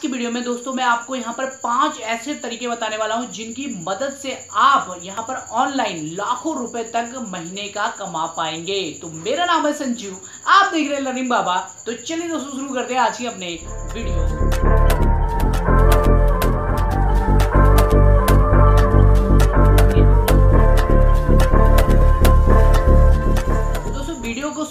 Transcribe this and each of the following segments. की वीडियो में दोस्तों मैं आपको यहाँ पर 5 ऐसे तरीके बताने वाला हूँ जिनकी मदद से आप यहाँ पर ऑनलाइन लाखों रुपए तक महीने का कमा पाएंगे। तो मेरा नाम है संजीव, आप देख रहे हैं लर्निंग बाबा। तो चलिए दोस्तों शुरू करते हैं आज की अपने वीडियो।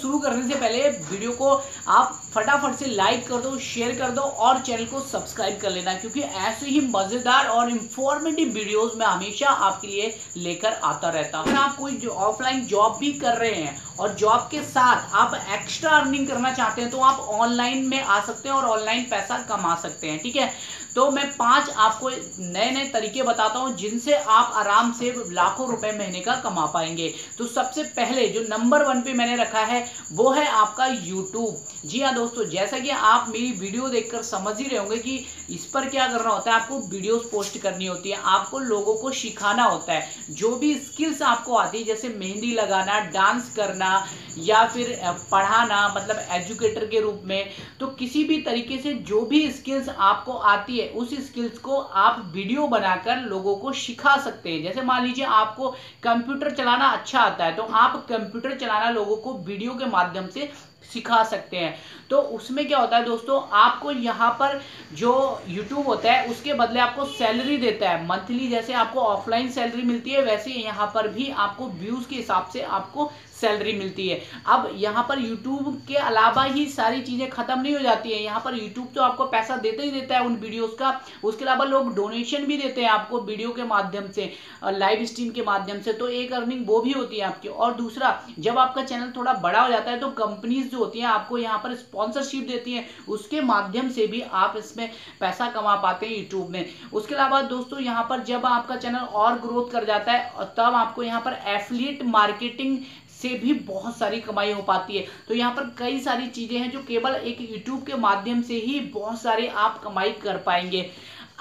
शुरू करने से पहले वीडियो को आप फटाफट से लाइक कर दो, शेयर कर दो और चैनल को सब्सक्राइब कर लेना, क्योंकि ऐसे ही मजेदार और इंफॉर्मेटिव वीडियोस मैं हमेशा आपके लिए लेकर आता रहता हूँ। आप कोई ऑफलाइन जॉब भी कर रहे हैं और जॉब के साथ आप एक्स्ट्रा अर्निंग करना चाहते हैं तो आप ऑनलाइन में आ सकते हैं और ऑनलाइन पैसा कमा सकते हैं, ठीक है। तो मैं 5 आपको नए नए तरीके बताता हूँ जिनसे आप आराम से लाखों रुपए महीने का कमा पाएंगे। तो सबसे पहले जो नंबर 1 पे मैंने रखा है वो है आपका YouTube। जी हाँ दोस्तों, जैसा कि आप मेरी वीडियो देखकर समझ ही रहे होंगे कि इस पर क्या करना होता है, आपको वीडियोस पोस्ट करनी होती है, आपको लोगों को सिखाना होता है जो भी स्किल्स आपको आती है, जैसे मेहंदी लगाना, डांस करना या फिर पढ़ाना, मतलब एजुकेटर के रूप में। तो किसी भी तरीके से जो भी स्किल्स आपको आती है उस स्किल्स को आप वीडियो बनाकर लोगों को सिखा सकते हैं। जैसे मान लीजिए आपको कंप्यूटर चलाना अच्छा आता है तो आप कंप्यूटर चलाना लोगों को वीडियो के माध्यम से सिखा सकते हैं। तो उसमें क्या होता है दोस्तों, आपको यहाँ पर जो YouTube होता है उसके बदले आपको सैलरी देता है मंथली। जैसे आपको ऑफलाइन सैलरी मिलती है वैसे यहाँ पर भी आपको व्यूज़ के हिसाब से आपको सैलरी मिलती है। अब यहाँ पर YouTube के अलावा ही सारी चीज़ें ख़त्म नहीं हो जाती है। यहाँ पर YouTube तो आपको पैसा देता ही देता है उन वीडियोज़ का, उसके अलावा लोग डोनेशन भी देते हैं आपको वीडियो के माध्यम से, लाइव स्ट्रीम के माध्यम से। तो एक अर्निंग वो भी होती है आपकी। और दूसरा, जब आपका चैनल थोड़ा बड़ा हो जाता है तो कंपनीज होती है आपको यहाँ पर स्पॉन्सरशिप देती है, उसके माध्यम से भी आप इसमें पैसा कमा पाते हैं यूट्यूब में। उसके अलावा दोस्तों यहाँ पर जब आपका चैनल और ग्रोथ कर जाता है तब आपको यहाँ पर एफिलिएट मार्केटिंग से भी बहुत सारी कमाई हो पाती है। तो यहाँ पर कई सारी चीजें हैं जो केवल एक यूट्यूब के माध्यम से ही बहुत सारे आप कमाई कर पाएंगे।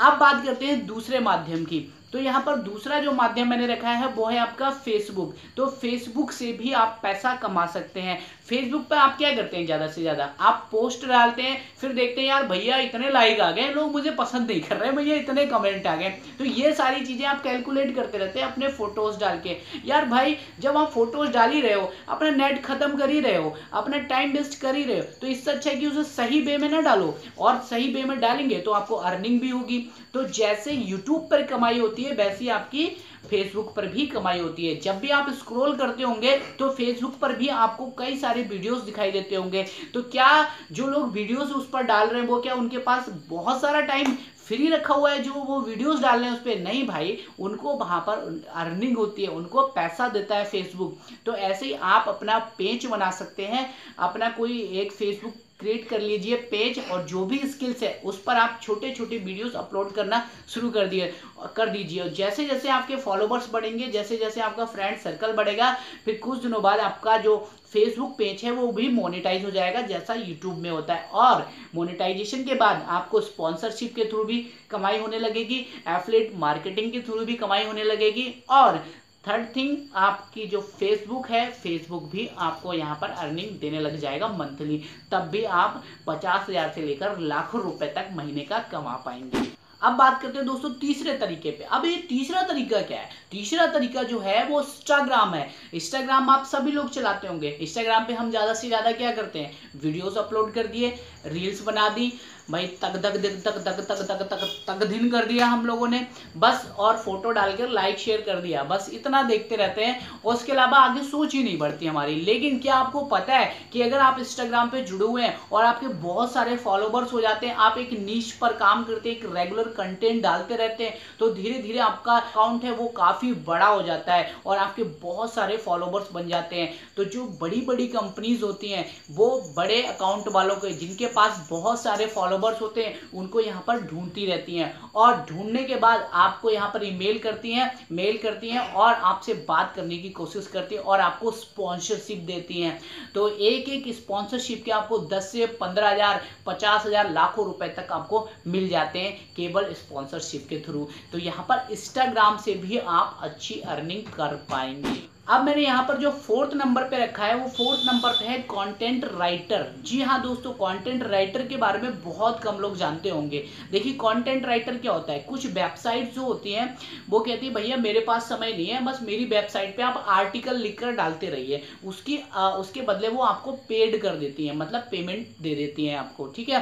अब बात करते हैं दूसरे माध्यम की। तो यहाँ पर दूसरा जो माध्यम मैंने रखा है वो है आपका फेसबुक। तो फेसबुक से भी आप पैसा कमा सकते हैं। फेसबुक पर आप क्या करते हैं, ज़्यादा से ज़्यादा आप पोस्ट डालते हैं, फिर देखते हैं यार भैया इतने लाइक आ गए, लोग मुझे पसंद नहीं कर रहे, भैया इतने कमेंट आ गए। तो ये सारी चीज़ें आप कैलकुलेट करते रहते हैं अपने फोटोज़ डाल के। यार भाई जब आप फोटोज़ डाल ही रहे हो, अपना नेट ख़त्म कर ही रहे हो, अपना टाइम वेस्ट कर ही रहे हो, तो इससे अच्छा है कि उसे सही वे में ना डालो। और सही वे में डालेंगे तो आपको अर्निंग भी होगी। तो जैसे यूट्यूब पर कमाई होती है वैसी आपकी फेसबुक पर भी कमाई होती है। जब भी आप स्क्रॉल करते होंगे तो फेसबुक पर भी आपको कई सारे वीडियोस दिखाई देते होंगे। तो क्या जो लोग वीडियोस उस पर डाल रहे हैं वो क्या उनके पास बहुत सारा टाइम फ्री रखा हुआ है जो वो वीडियोस डाल रहे हैं उस पर? नहीं भाई, उनको वहाँ पर अर्निंग होती है, उनको पैसा देता है फेसबुक। तो ऐसे ही आप अपना पेज बना सकते हैं, अपना कोई एक फेसबुक क्रिएट कर लीजिए पेज, और जो भी स्किल्स है उस पर आप छोटे छोटे वीडियोस अपलोड करना शुरू कर दीजिए। और जैसे जैसे आपके फॉलोवर्स बढ़ेंगे, जैसे जैसे आपका फ्रेंड सर्कल बढ़ेगा, फिर कुछ दिनों बाद आपका जो फेसबुक पेज है वो भी मोनेटाइज हो जाएगा जैसा यूट्यूब में होता है। और मोनेटाइजेशन के बाद आपको स्पॉन्सरशिप के थ्रू भी कमाई होने लगेगी, एफिलिएट मार्केटिंग के थ्रू भी कमाई होने लगेगी, और थर्ड थिंग आपकी जो फेसबुक है, फेसबुक भी आपको यहाँ पर अर्निंग देने लग जाएगा मंथली। तब भी आप 50,000 से लेकर लाखों रुपए तक महीने का कमा पाएंगे। अब बात करते हैं दोस्तों तीसरे तरीके पे। अब ये तीसरा तरीका क्या है? तीसरा तरीका जो है वो इंस्टाग्राम है। इंस्टाग्राम आप सभी लोग चलाते होंगे। इंस्टाग्राम पे हम ज़्यादा से ज़्यादा क्या करते हैं, वीडियोस अपलोड कर दिए, रील्स बना दी, भाई तक तक दिन तक तक तक तक तक तक दिन कर दिया हम लोगों ने बस, और फोटो डालकर लाइक शेयर कर दिया, बस इतना देखते रहते हैं और उसके अलावा आगे सोच ही नहीं बढ़ती हमारी। लेकिन क्या आपको पता है कि अगर आप इंस्टाग्राम पे जुड़े हुए हैं और आपके बहुत सारे फॉलोवर्स हो जाते हैं, आप एक नीश पर काम करते हैं, एक रेगुलर कंटेंट डालते रहते हैं, तो धीरे धीरे आपका अकाउंट है वो काफ़ी बड़ा हो जाता है और आपके बहुत सारे फॉलोवर्स बन जाते हैं। तो जो बड़ी बड़ी कंपनीज होती हैं वो बड़े अकाउंट वालों के, जिनके पास बहुत सारे फॉलोवर्स होते हैं, उनको यहाँ पर ढूंढती रहती हैं और ढूंढने के बाद आपको यहाँ पर ईमेल करती हैं, मेल करती हैं और आपसे बात करने की कोशिश करती हैं और आपको स्पॉन्सरशिप देती हैं। तो एक एक स्पॉन्सरशिप के आपको 10 से 15,000, 50,000, लाखों रुपए तक आपको मिल जाते हैं केवल स्पॉन्सरशिप के थ्रू। तो यहाँ पर इंस्टाग्राम से भी आप अच्छी अर्निंग कर पाएंगे। अब मैंने यहाँ पर जो फोर्थ नंबर पे रखा है वो फोर्थ नंबर पे है कंटेंट राइटर। जी हाँ दोस्तों, कंटेंट राइटर के बारे में बहुत कम लोग जानते होंगे। देखिए कंटेंट राइटर क्या होता है, कुछ वेबसाइट जो होती हैं वो कहती है भैया मेरे पास समय नहीं है, बस मेरी वेबसाइट पे आप आर्टिकल लिखकर डालते रहिए, उसके बदले वो आपको पेड कर देती है, मतलब पेमेंट दे देती है आपको, ठीक है।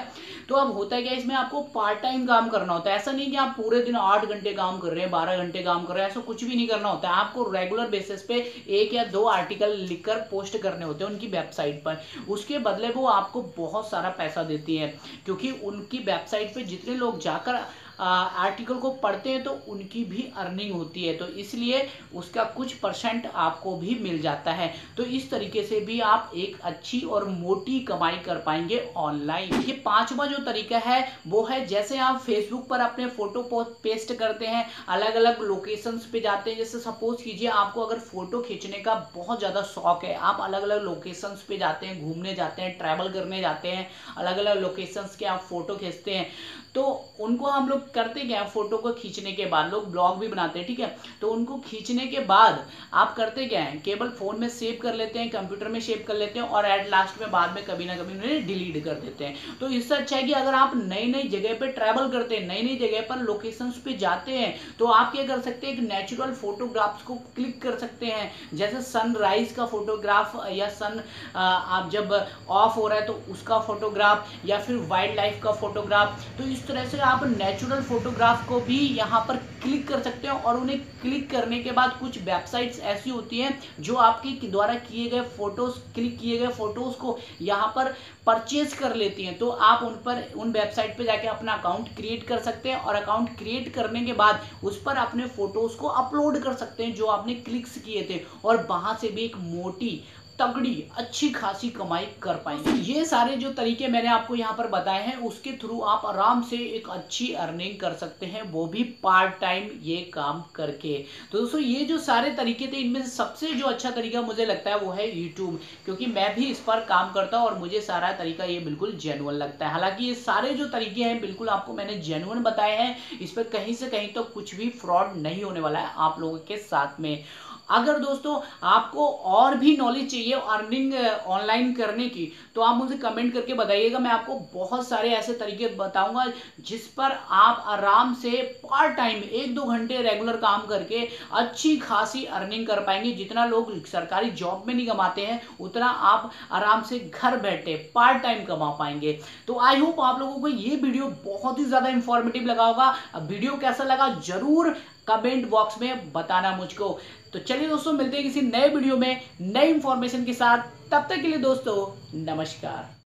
तो अब होता है क्या, इसमें आपको पार्ट टाइम काम करना होता है। ऐसा नहीं कि आप पूरे दिन 8 घंटे काम कर रहे हैं, 12 घंटे काम कर रहे हैं, ऐसा कुछ भी नहीं करना होता है। आपको रेगुलर बेसिस पे 1 या 2 आर्टिकल लिखकर पोस्ट करने होते हैं उनकी वेबसाइट पर। उसके बदले वो आपको बहुत सारा पैसा देती है, क्योंकि उनकी वेबसाइट पे जितने लोग जाकर आर्टिकल को पढ़ते हैं तो उनकी भी अर्निंग होती है, तो इसलिए उसका कुछ परसेंट आपको भी मिल जाता है। तो इस तरीके से भी आप एक अच्छी और मोटी कमाई कर पाएंगे ऑनलाइन। ये 5वां जो तरीका है वो है, जैसे आप फेसबुक पर अपने फोटो पेस्ट करते हैं, अलग अलग लोकेशंस पे जाते हैं। जैसे सपोज कीजिए आपको अगर फोटो खींचने का बहुत ज़्यादा शौक है, आप अलग अलग लोकेशंस पे जाते हैं, घूमने जाते हैं, ट्रैवल करने जाते हैं, अलग अलग लोकेशंस के आप फोटो खींचते हैं। तो उनको हम लोग करते क्या है, फोटो को खींचने के बाद लोग ब्लॉग भी बनाते हैं, ठीक है। तो उनको खींचने के बाद आप करते क्या है, केवल फोन में सेव कर लेते हैं, कंप्यूटर में सेव कर लेते हैं और एट लास्ट में बाद में कभी ना कभी उन्हें डिलीट कर देते हैं। तो इससे अच्छा है कि अगर आप नई नई जगह पर ट्रैवल करते हैं, नई नई जगह पर लोकेशंस पे जाते हैं, तो आप क्या कर सकते हैं, एक नेचुरल फोटोग्राफ्स को क्लिक कर सकते हैं। जैसे सनराइज का फोटोग्राफ या सन आप जब ऑफ हो रहा है तो उसका फोटोग्राफ, या फिर वाइल्ड लाइफ का फोटोग्राफ। तो इस तरह से आप नेचुरल फोटोग्राफ को भी यहाँ पर क्लिक कर सकते हैं, और उन्हें क्लिक करने के बाद कुछ वेबसाइट्स ऐसी होती हैं जो आपके द्वारा किए गए फोटोज, क्लिक किए गए फोटोज को यहाँ पर परचेज कर लेती हैं। तो आप उन वेबसाइट पे जाके अपना अकाउंट क्रिएट कर सकते हैं, और अकाउंट क्रिएट करने के बाद उस पर अपने फोटोज को अपलोड कर सकते हैं जो आपने क्लिक्स किए थे, और वहां से भी एक मोटी तगड़ी अच्छी खासी कमाई कर पाएंगे। ये सारे जो तरीके मैंने आपको यहाँ पर बताए हैं उसके थ्रू आप आराम से एक अच्छी अर्निंग कर सकते हैं, वो भी पार्ट टाइम ये काम करके। तो दोस्तों ये जो सारे तरीके थे, इनमें से सबसे जो अच्छा तरीका मुझे लगता है वो है यूट्यूब, क्योंकि मैं भी इस पर काम करता हूँ और मुझे सारा तरीका ये बिल्कुल जेन्युइन लगता है। हालांकि ये सारे जो तरीके हैं बिल्कुल आपको मैंने जेन्युइन बताए हैं, इस पर कहीं से कहीं तो कुछ भी फ्रॉड नहीं होने वाला है आप लोगों के साथ में। अगर दोस्तों आपको और भी नॉलेज चाहिए अर्निंग ऑनलाइन करने की, तो आप मुझे कमेंट करके बताइएगा, मैं आपको बहुत सारे ऐसे तरीके बताऊंगा जिस पर आप आराम से पार्ट टाइम 1-2 घंटे रेगुलर काम करके अच्छी खासी अर्निंग कर पाएंगे। जितना लोग सरकारी जॉब में नहीं कमाते हैं उतना आप आराम से घर बैठे पार्ट टाइम कमा पाएंगे। तो आई होप आप लोगों को ये वीडियो बहुत ही ज़्यादा इंफॉर्मेटिव लगा होगा। वीडियो कैसा लगा जरूर कमेंट बॉक्स में बताना मुझको। तो चलिए दोस्तों, मिलते हैं किसी नए वीडियो में नई इंफॉर्मेशन के साथ। तब तक के लिए दोस्तों नमस्कार।